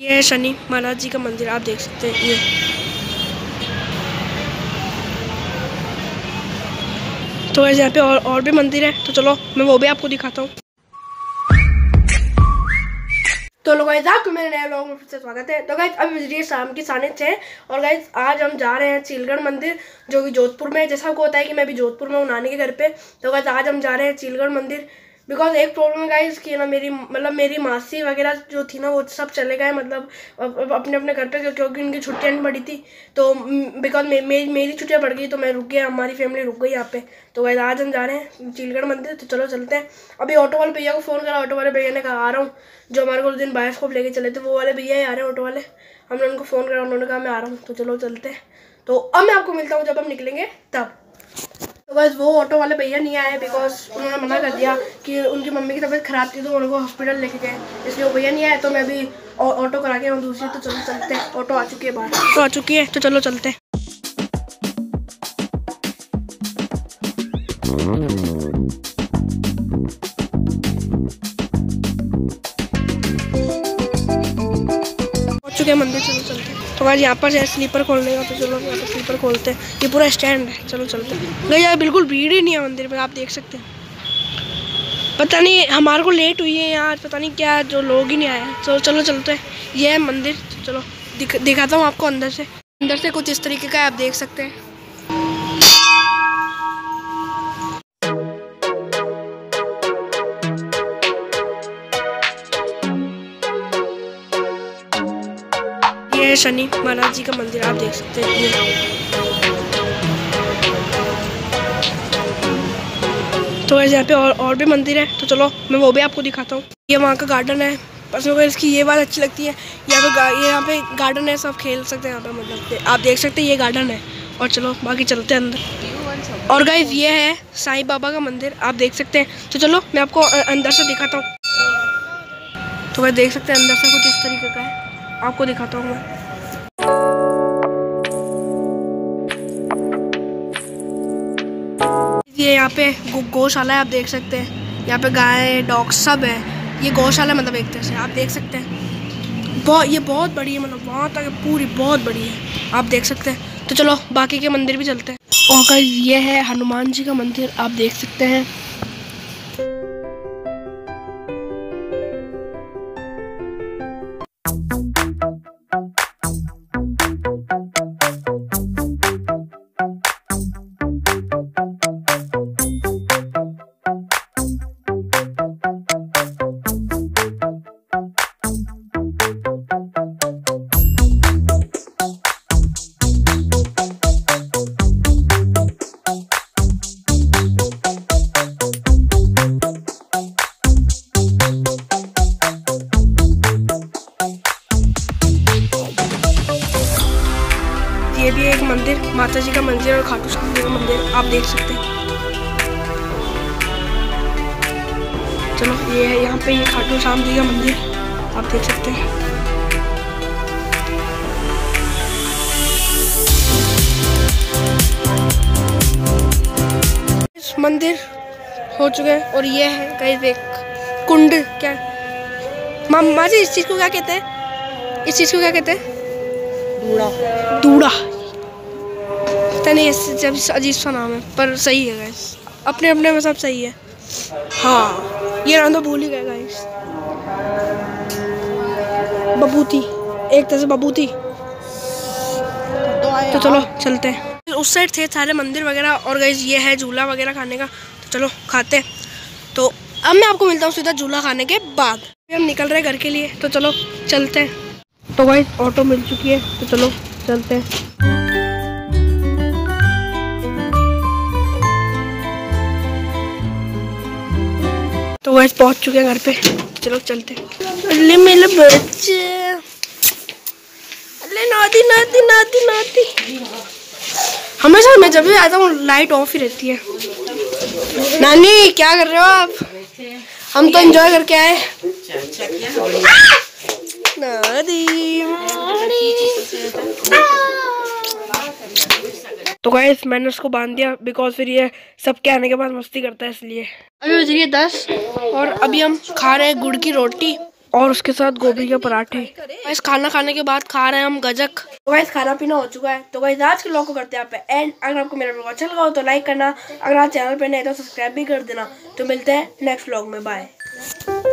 ये है शनि महाराज जी का मंदिर, आप देख सकते हैं। ये तो वैसे यहाँ पे और भी मंदिर है, तो चलो मैं वो भी आपको दिखाता हूँ। तो लोग आपको मेरे नए व्लॉग में फिर से स्वागत है। तो गाइस अभी बज रही है शाम की 6:30 और गाइस आज हम जा रहे हैं चिलगढ़ मंदिर जो कि जोधपुर में है। जैसा आपको होता है कि मैं भी जोधपुर में हूँ नानी के घर पे। तो गाइस आज हम जा रहे हैं चिलगढ़ मंदिर बिकॉज एक प्रॉब्लम है गाइस कि ना मेरी मासी वगैरह जो थी ना वो सब चले गए, मतलब अपने अपने घर पे, क्योंकि उनकी छुट्टियाँ नहीं पड़ी थी। तो बिकॉज मेरी छुट्टियाँ पड़ गई तो मैं रुक गया, हमारी फैमिली रुक गई यहाँ पे। तो गाइस आज हम जा रहे हैं चिलगढ़ मंदिर, तो चलो चलते हैं। अभी ऑटो वाले भैया को फ़ोन करा, ऑटो वाले भैया ने कहा आ रहा हूँ। जो हमारे को उस दिन बायस को लेके चले थे वो वाले भैया ही आ रहे हैं ऑटो वाले। हमने उनको फ़ोन करा, उन्होंने कहा मैं आ रहा हूँ, तो चलो चलते हैं। तो अब मैं आपको मिलता हूँ जब हम निकलेंगे तब। तो बस वो ऑटो वाले भैया नहीं आए बिकॉज उन्होंने मना कर दिया कि उनकी मम्मी की तबीयत ख़राब थी तो उनको हॉस्पिटल लेके गए, इसलिए वो भैया नहीं आए। तो मैं अभी ऑटो करा के हम दूसरी, तो चलो चलते हैं। ऑटो आ चुकी है, बाहर ऑटो आ चुकी है, तो चलो चलते हैं। पहुँच चुके हैं मंदिर, चलो चलते हैं। तो गाइस यहाँ पर स्लीपर खोलने का, तो चलो यहाँ पर स्लीपर खोलते हैं। ये पूरा स्टैंड है, चलो चलते हैं। नहीं यार बिल्कुल भीड़ ही नहीं है मंदिर में, आप देख सकते हैं। पता नहीं हमारे को लेट हुई है यार, पता नहीं क्या जो लोग ही नहीं आए। चलो चलो चलते हैं। ये है मंदिर, तो चलो दिखाता हूँ आपको अंदर से। अंदर से कुछ इस तरीके का आप देख सकते हैं। ये शनि महाराज जी का मंदिर, आप देख सकते हैं। ये तो यहाँ पे और भी मंदिर है, तो चलो मैं वो भी आपको दिखाता हूँ। ये वहाँ का गार्डन है, पर्सनल को इसकी ये बात अच्छी लगती है। यहाँ पे गार्डन है, सब खेल सकते हैं यहाँ पे, मतलब आप देख सकते हैं ये गार्डन है। और चलो बाकी चलते हैं अंदर। और गाइस ये है साई बाबा का मंदिर, आप देख सकते हैं। तो चलो मैं आपको अंदर से दिखाता हूँ। तो वह देख सकते हैं अंदर से कुछ इस तरीके का है, आपको दिखाता हूँ मैं। ये यहाँ पे गौशाला है, आप देख सकते हैं। यहाँ पे गाय डॉग सब है। ये गौशाला मतलब एक तरह से आप देख सकते हैं। ये बहुत बड़ी है, मतलब वहाँ तक पूरी बहुत बड़ी है, आप देख सकते हैं। तो चलो बाकी के मंदिर भी चलते हैं। और गाइस ये है हनुमान जी का मंदिर, आप देख सकते हैं। ये भी एक मंदिर, माता जी का मंदिर और खाटू श्याम जी का मंदिर, आप देख सकते हैं। चलो ये है यहाँ पे, ये खाटू श्याम जी का मंदिर, आप देख सकते हैं। इस मंदिर हो चुके हैं। और ये है कहीं एक कुंड, क्या मामा जी इस चीज को क्या कहते हैं? इस चीज को क्या कहते हैं? दूड़ा, पता नहीं अजीब सा नाम है पर सही है गाइस, अपने अपने में सब सही है। हाँ ये नाम तो भूल ही गए गाइस। बबूती, एक तरह से बबूती। तो चलो चलते हैं। उस साइड थे सारे मंदिर वगैरह। और गाइस ये है झूला वगैरह खाने का, तो चलो खाते हैं। तो अब मैं आपको मिलता हूँ सीधा झूला खाने के बाद। हम निकल रहे हैं घर के लिए, तो चलो चलते हैं। तो गाइस ऑटो मिल चुकी है, तो चलो चलते हैं। तो गाइस पहुंच चुके हैं घर पे, चलो चलते हैं। अरे मेरे बच्चे, अरे नाती नाती नाती नाती, हमेशा मैं जब भी आता हूँ लाइट ऑफ ही रहती है। नानी क्या कर रहे हो आप? हम तो एंजॉय करके आए। तो गाइस मैंने उसको बांध दिया बिकॉज फिर ये सबके आने के बाद मस्ती करता है, इसलिए। अभी बज रही है 10 और अभी हम खा रहे हैं गुड़ की रोटी। और उसके साथ गोभी के पराठे। गाइस खाना खाने के बाद खा रहे हैं हम गजक। तो गाइस खाना पीना हो चुका है, तो गाइस आज के व्लॉग को करते हैं आप पे एंड। अगर आपको मेरा व्लॉग अच्छा लगा हो तो लाइक करना, अगर आप चैनल पे नए तो सब्सक्राइब भी कर देना। तो मिलते हैं नेक्स्ट व्लॉग में, बाय।